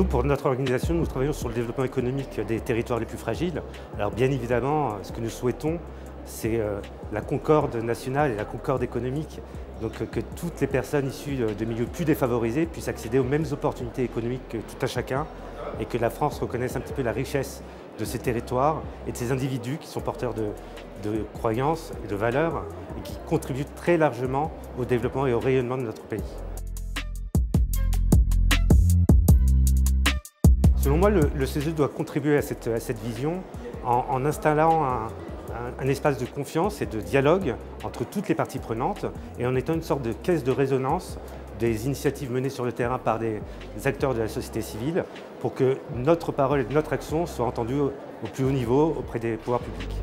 Nous, pour notre organisation, nous travaillons sur le développement économique des territoires les plus fragiles. Alors bien évidemment, ce que nous souhaitons, c'est la concorde nationale et la concorde économique. Donc que toutes les personnes issues de milieux plus défavorisés puissent accéder aux mêmes opportunités économiques que tout un chacun et que la France reconnaisse un petit peu la richesse de ces territoires et de ces individus qui sont porteurs de croyances et de valeurs et qui contribuent très largement au développement et au rayonnement de notre pays. Selon moi, le CESE doit contribuer à cette vision en installant un espace de confiance et de dialogue entre toutes les parties prenantes et en étant une sorte de caisse de résonance des initiatives menées sur le terrain par des acteurs de la société civile pour que notre parole et notre action soient entendues au plus haut niveau auprès des pouvoirs publics.